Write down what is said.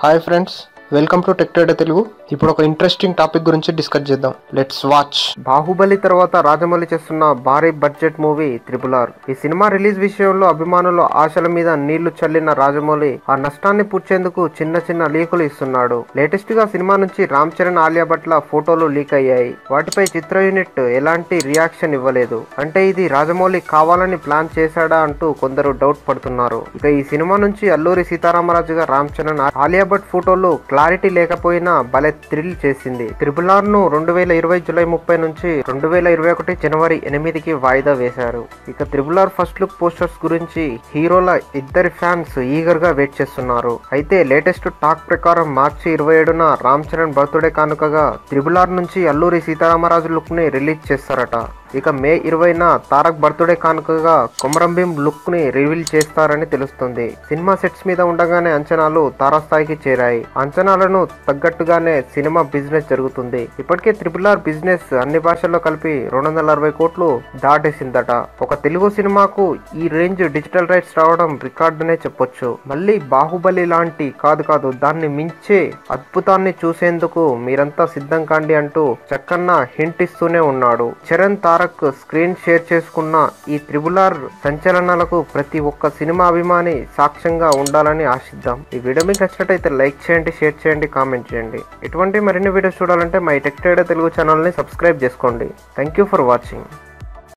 Hi friends, welcome to tech trader Telugu. ఇప్పుడు ఒక interesting topic గురించి డిస్కస్ చేద్దాం. Let's watch. బాహుబలి తర్వాత రాజమౌళి చేస్తున్న భారీ బడ్జెట్ మూవీ ట్రిపుల్ ఆర్. ఈ సినిమా రిలీజ్ విషయంలో అభిమానుల ఆశల మీద నీళ్లు చల్లిన రాజమౌళి ఆ నష్టాన్ని పూడ్చేందుకు చిన్న చిన్న లీకులు ఇస్తున్నాడు. లేటెస్ట్ గా సినిమా నుంచి రామ్ చరణ్, ఆలియా భట్ ల ఫోటోలు లీక్ అయ్యాయి. వాటిపై చిత్ర యూనిట్ ఎలాంటి రియాక్షన్ ఇవ్వలేదు. అంటే ఇది రాజమౌళి కావాలని ప్లాన్ చేశాడా అంటూ కొందరు డౌట్ పడుతున్నారు. ఇక ఈ సినిమా నుంచి అల్లూరి సీతారామరాజుగా రామ్ చరణ్, ఆలియా భట్ ఫోటోలు క్లారిటీ లేకపోయినా భలే థ్రిల్ చేసింది. ట్రిపుల్ ఆర్ ను 2020 జూలై 30 నుంచి 2021 జనవరి 8కి వాయిదా వేశారు. ఇక triple R first look posters గురించి హీరోల ఇద్దరి ఫ్యాన్స్ ఈగర్ గా వెయిట్ చేస్తున్నారు. అయితే లేటెస్ట్ టాక్ ప్రకారం మార్చి 27న రామ్ చరణ్ బర్త్డే కానుకగా ట్రిపుల్ ఆర్ నుంచి అల్లూరి సీతారామరాజు లుక్ ని రిలీజ్ చేస్తారట. ఇక మే 20న తారక్ బర్త్డే కానుకగా కొమరం భీం లుక్ ని రివీల్ చేస్తారని తెలుస్తుంది. సినిమా సెట్స్ మీద ఉండగానే అంచనాలు తారాస్థాయికి చేరాయి. అంచనాలను తగ్గట్టుగానే సినిమా బిజినెస్ జరుగుతుంది. ఇప్పటికే ట్రిపుల్ ఆర్ బిజినెస్ అన్ని భాషల్లో కలిపి 260 కోట్లు దాటేసిందట. ఒక తెలుగు సినిమాకు ఈ రేంజ్ డిజిటల్ రైట్స్ రావడం రికార్డునే చెప్పొచ్చు. మళ్ళీ బాహుబలి లాంటి కాదు దాన్ని మించే అద్భుతాన్ని చూసేందుకు మీరంతా సిద్ధం కాండి అంటూ చక్కన్న హింట్ ఇస్తూనే ఉన్నాడు. చరణ్, తారక్ స్క్రీన్ షేర్ చేసుకున్న ఈ ట్రిపుల్ ఆర్ సంచలనాలకు ప్రతి ఒక్క సినిమా అభిమాని సాక్ష్యంగా ఉండాలని ఆశిద్దాం. ఈ వీడియో మీకు నచ్చినట్టయితే లైక్ చేయండి, షేర్ చేయండి, కామెంట్ చేయండి. ఇటువంటి మరిన్ని వీడియోస్ చూడాలంటే మై టెక్ ట్రేడర్ తెలుగు ఛానల్ని సబ్స్క్రైబ్ చేసుకోండి. Thank you for watching.